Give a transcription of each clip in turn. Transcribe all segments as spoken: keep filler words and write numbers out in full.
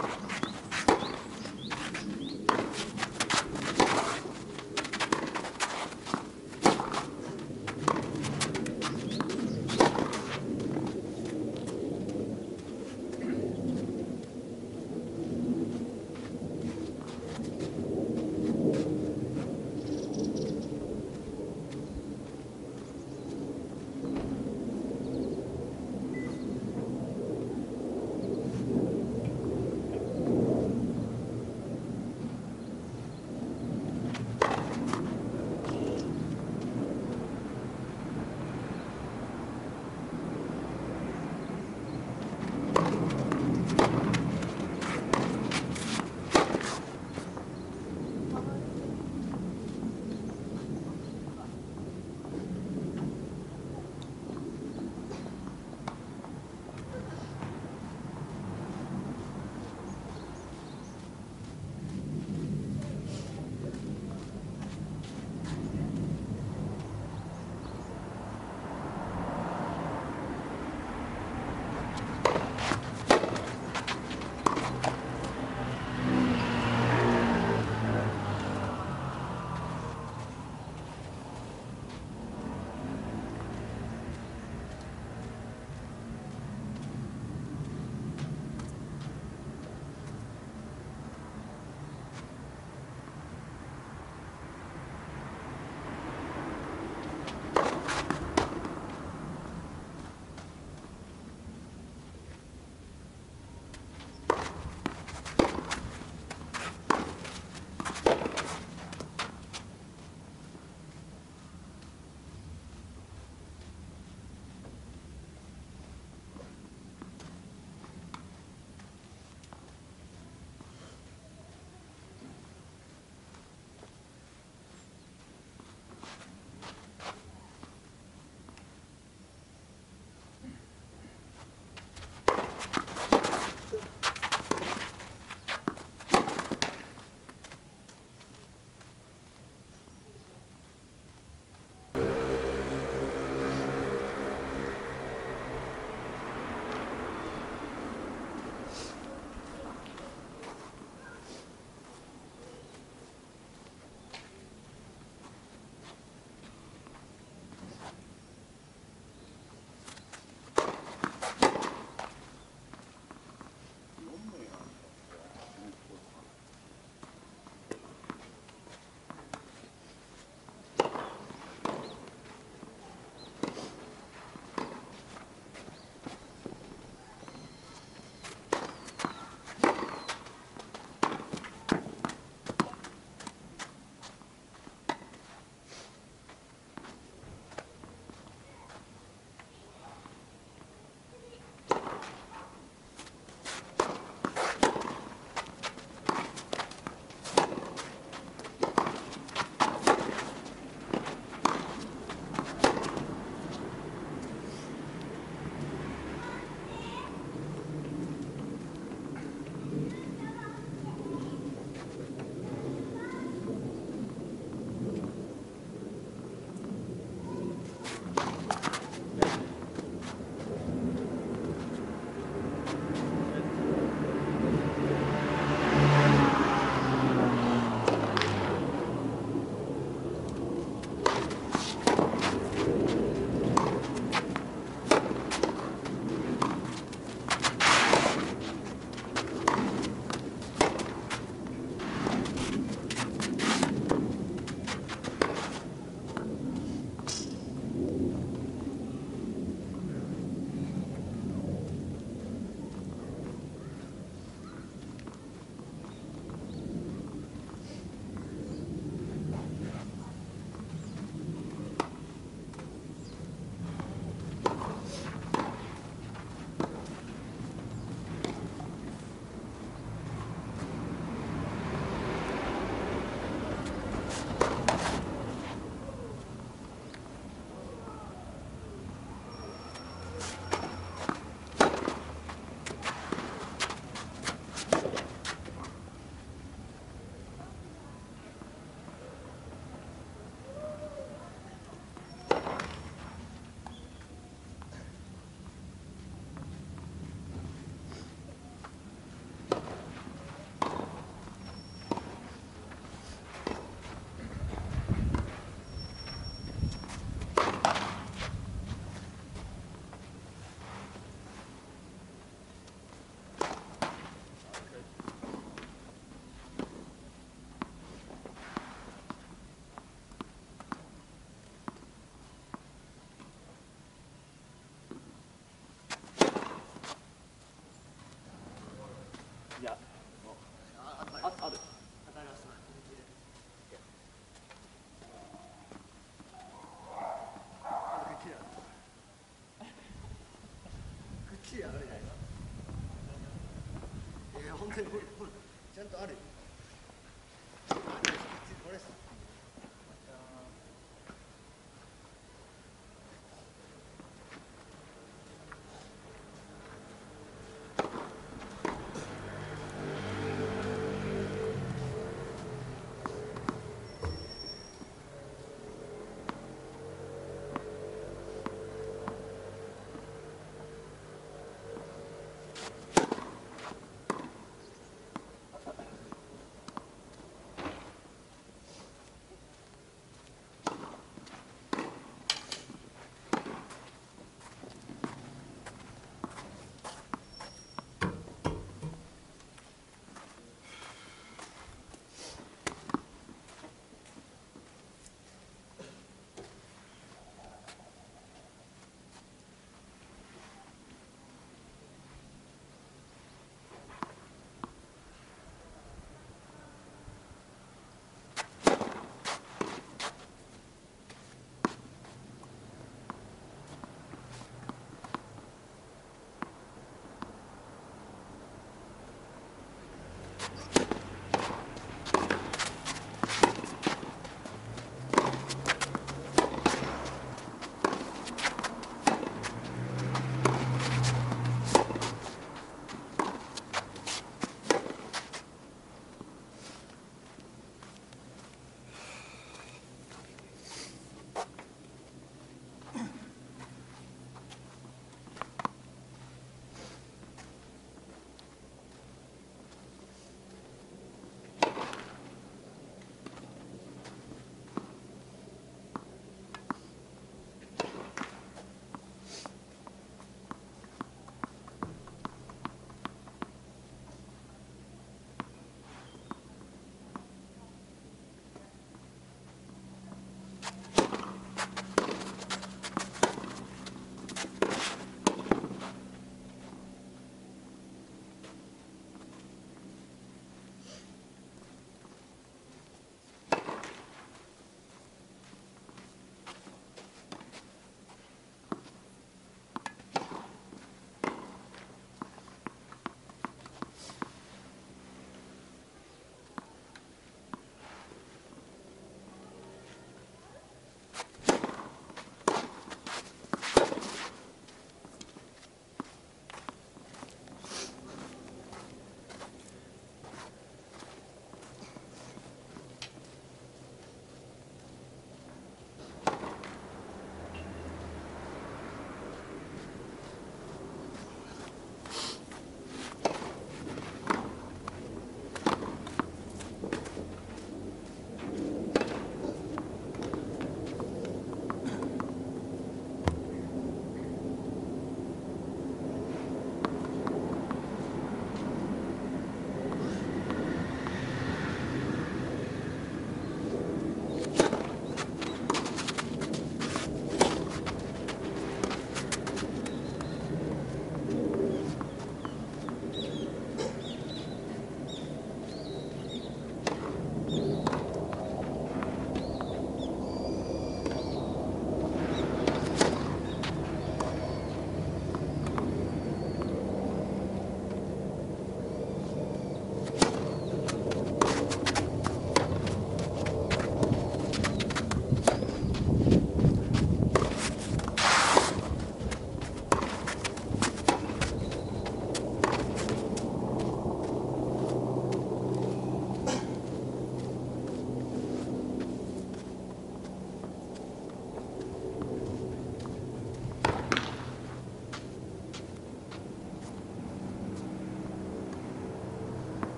You あ, ある。本当にほらほらちゃんとある。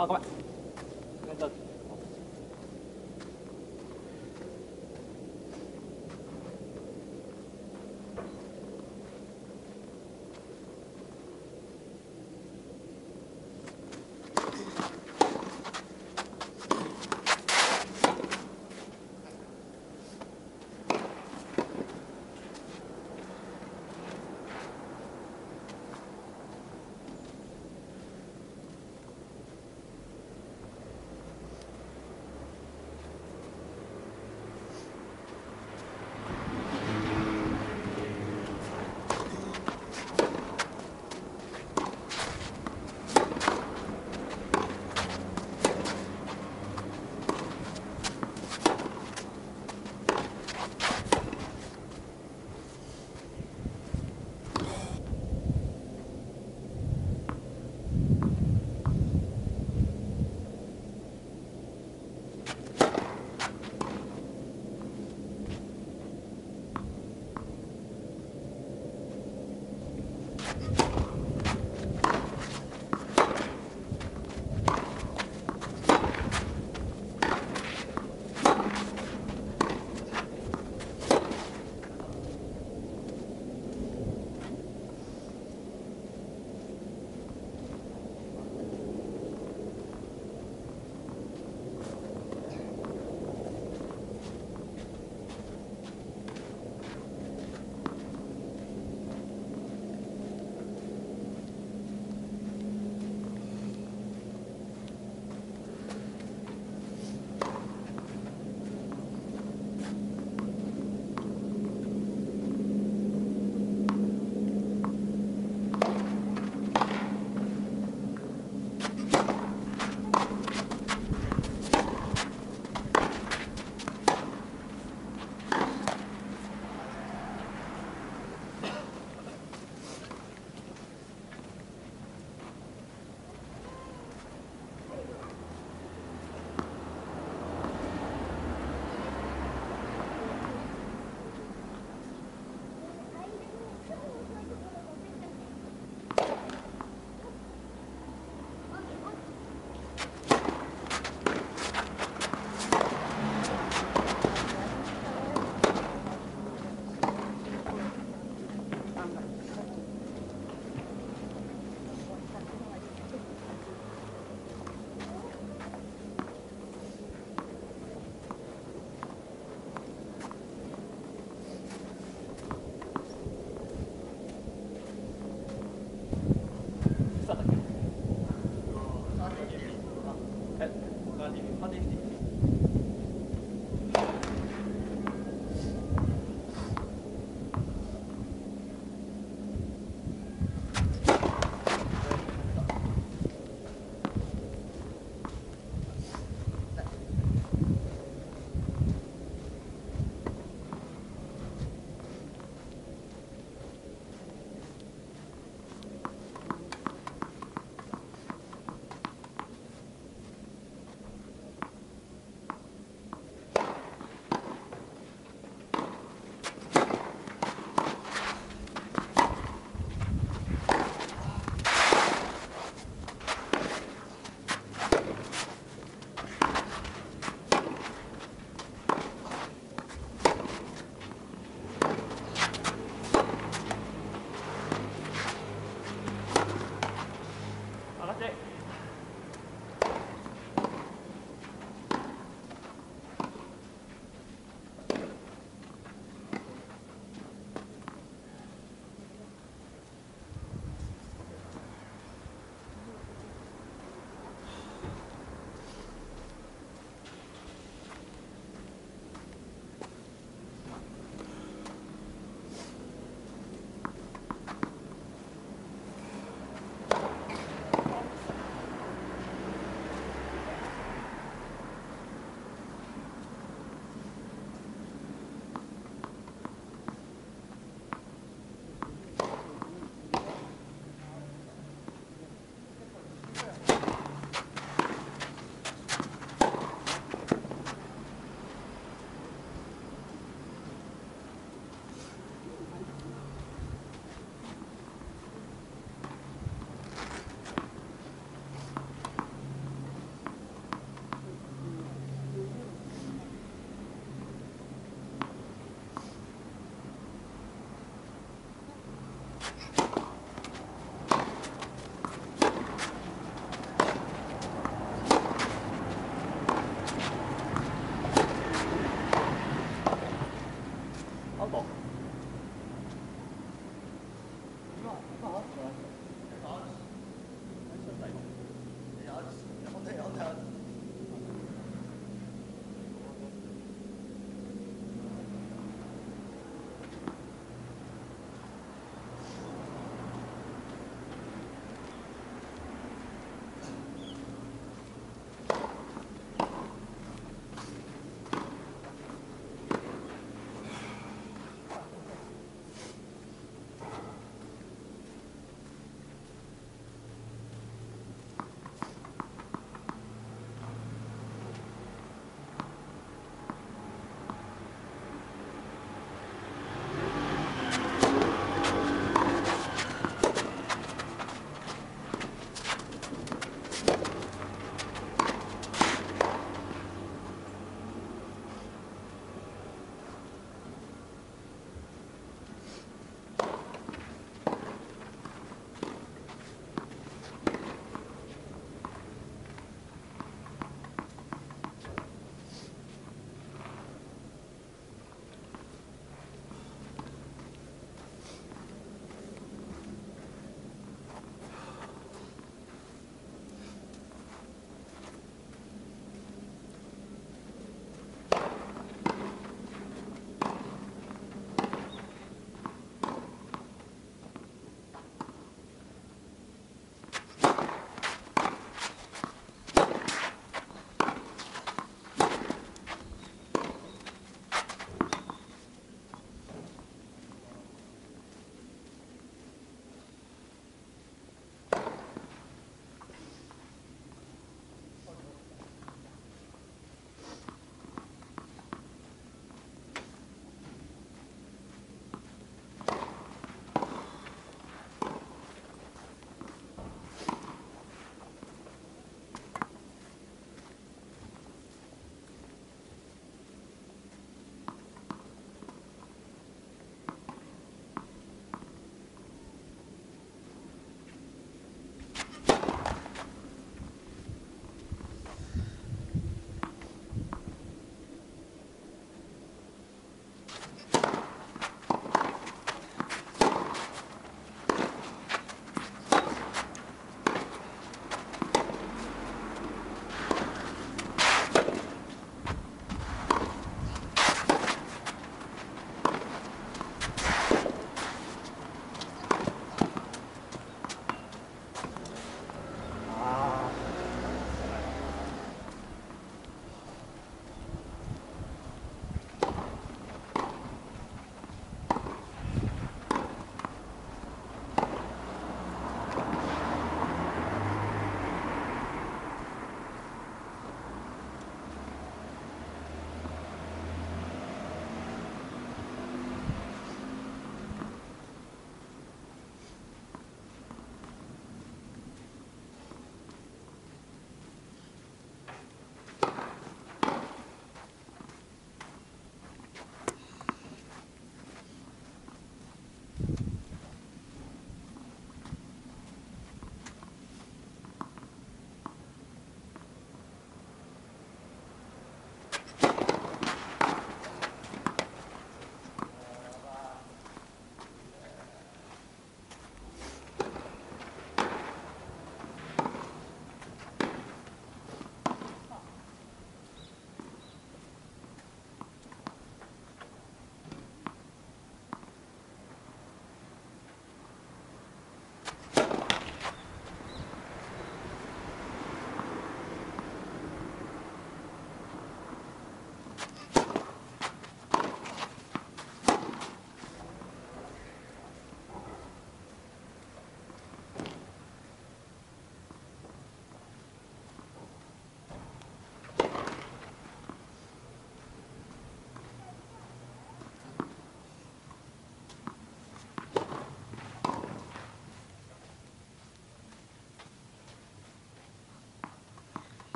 あ、ごめん。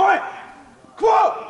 Point! Quote!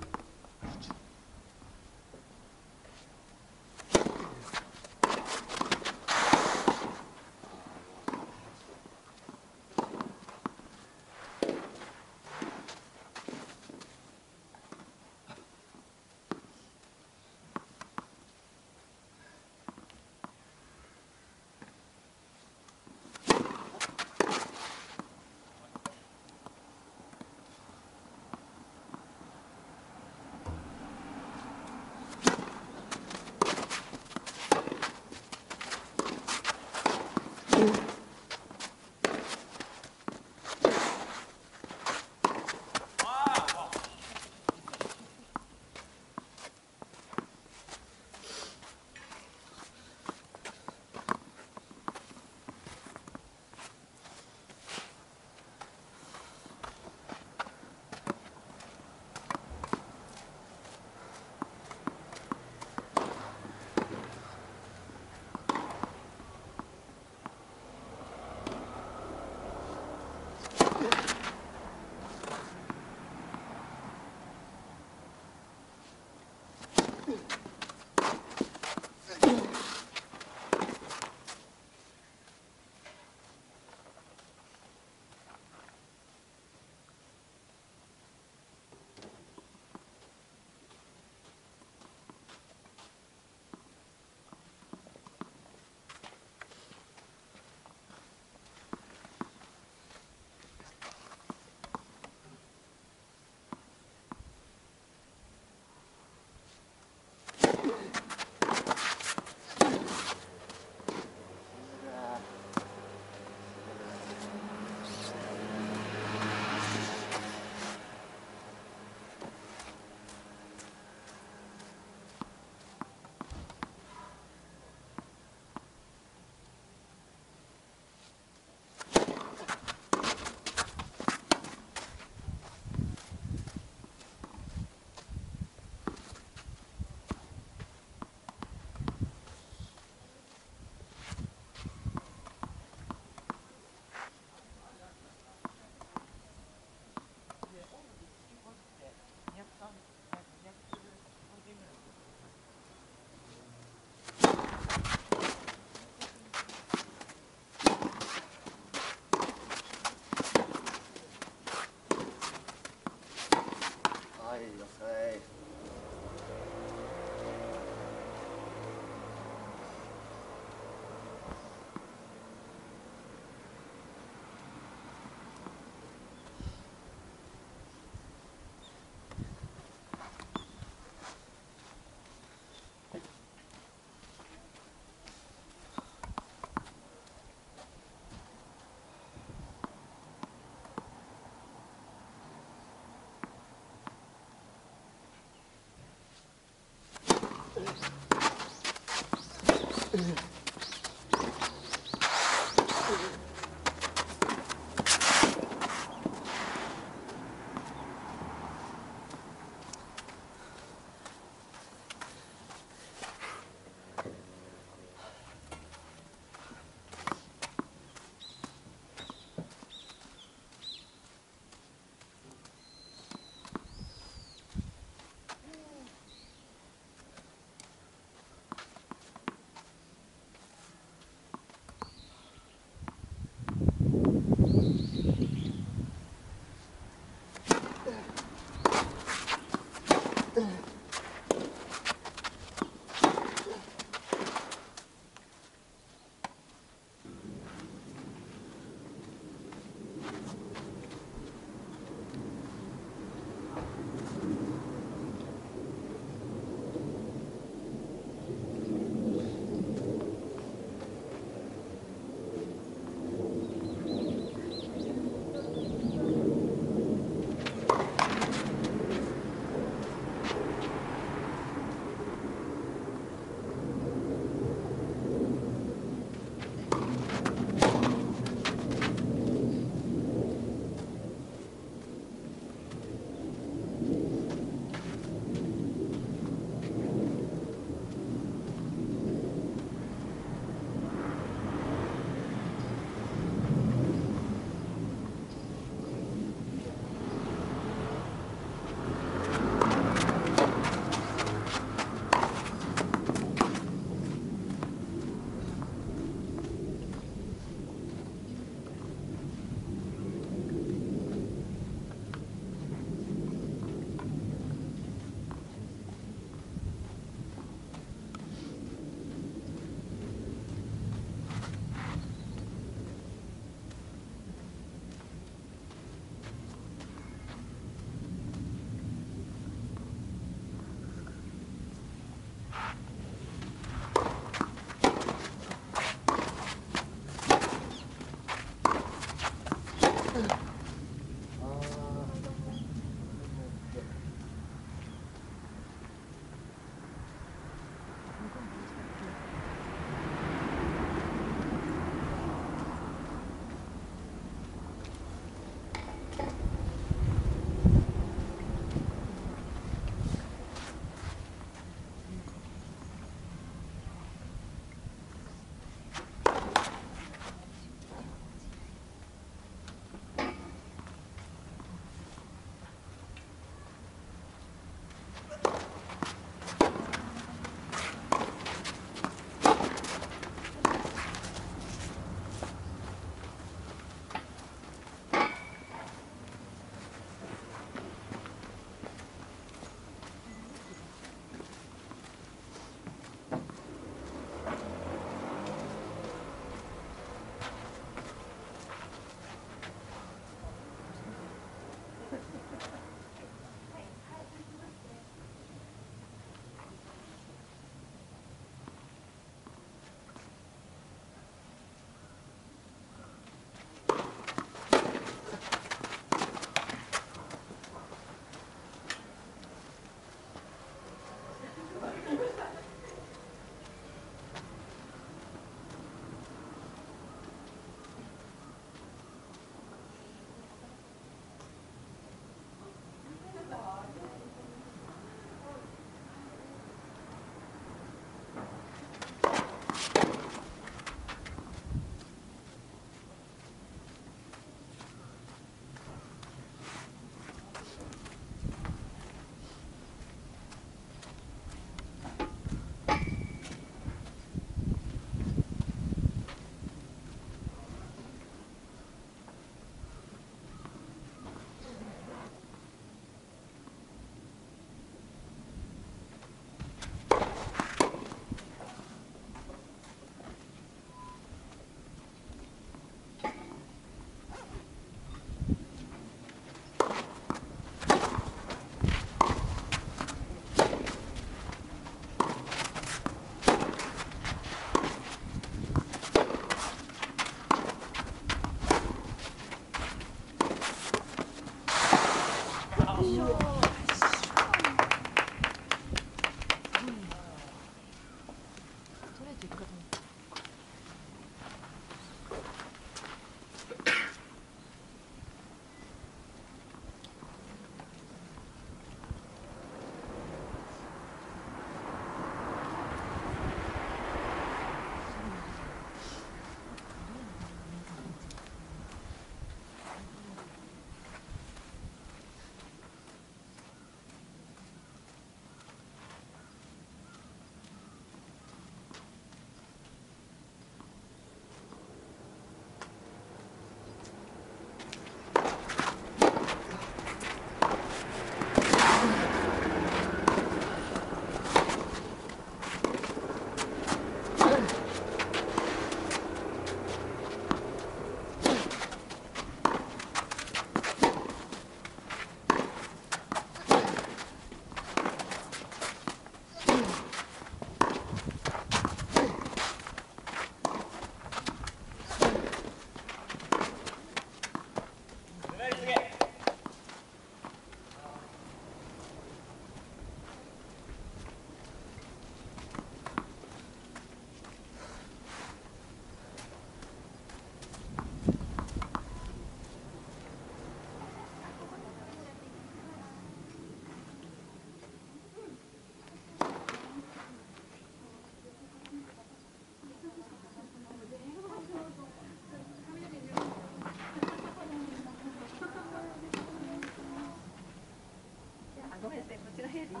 そ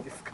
うですか。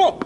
ほっ。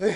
哎，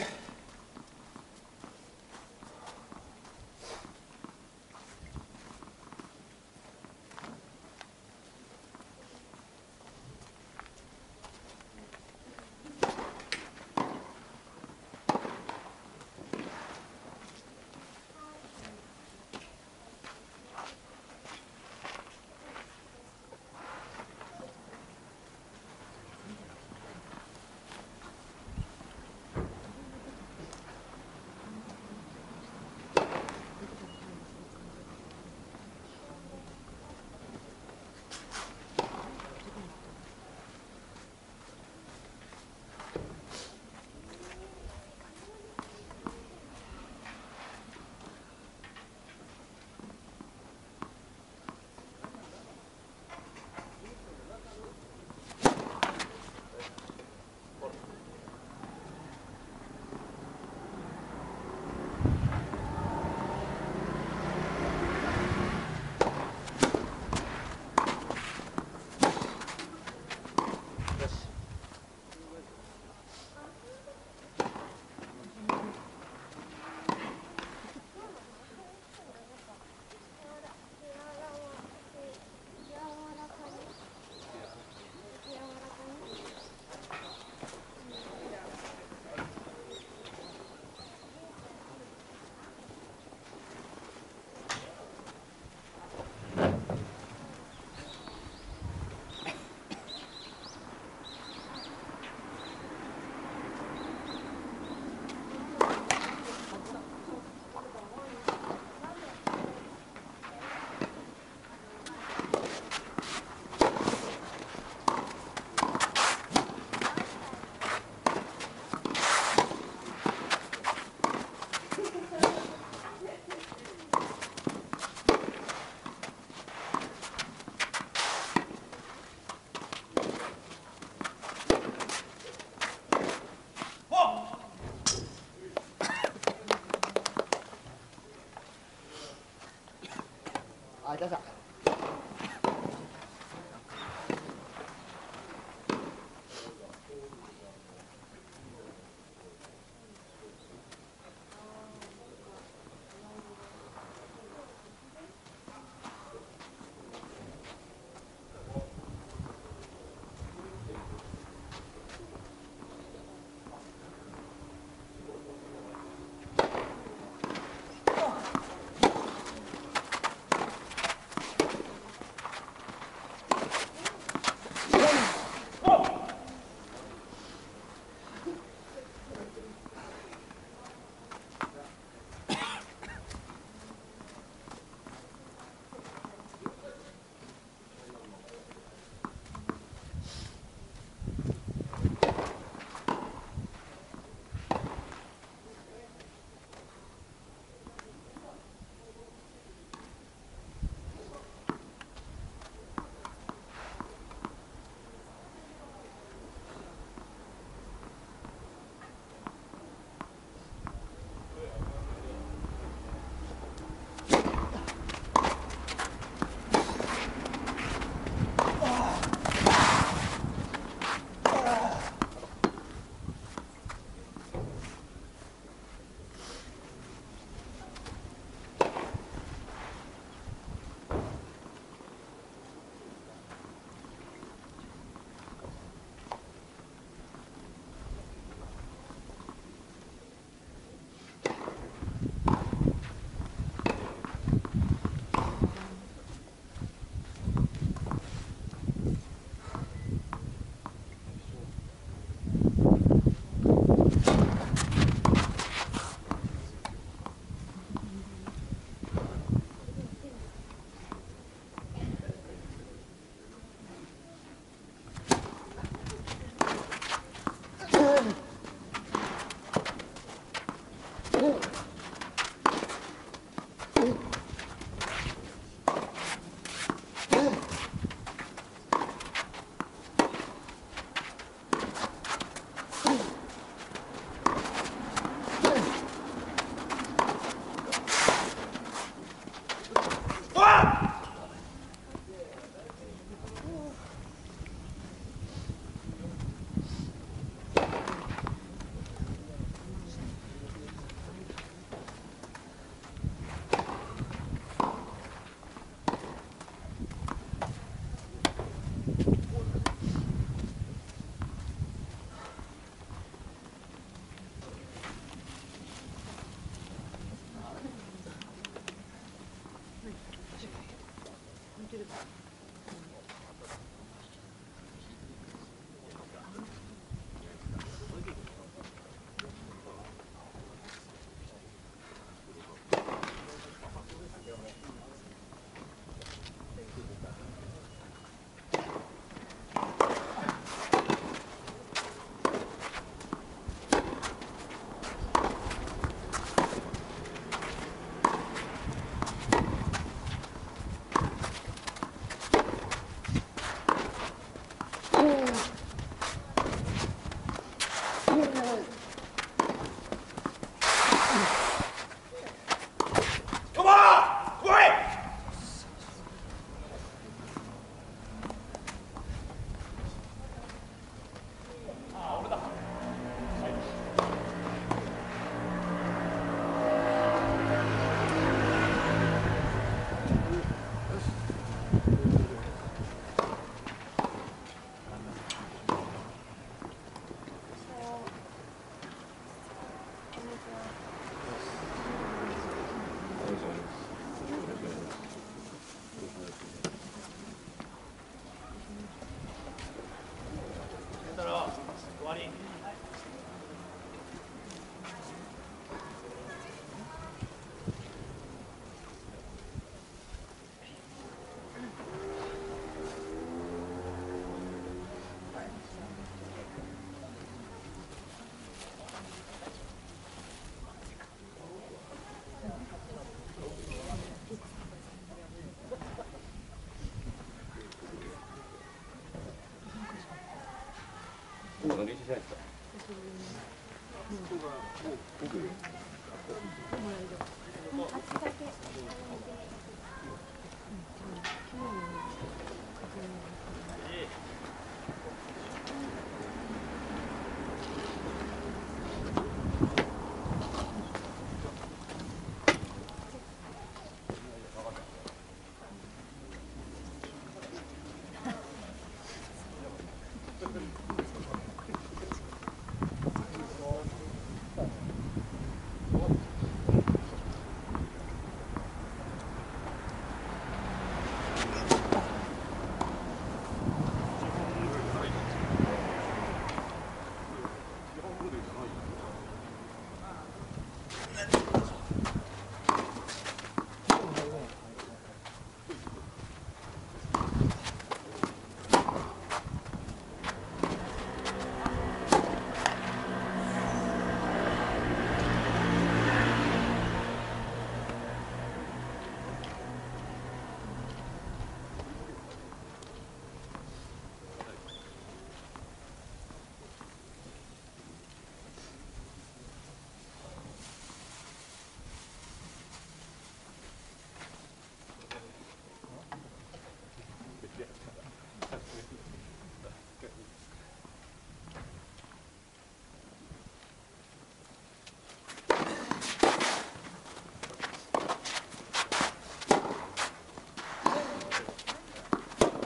等等。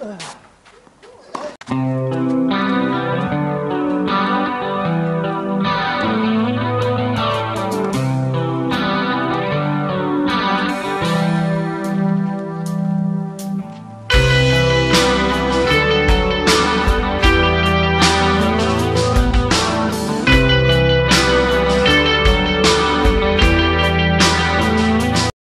Ugh.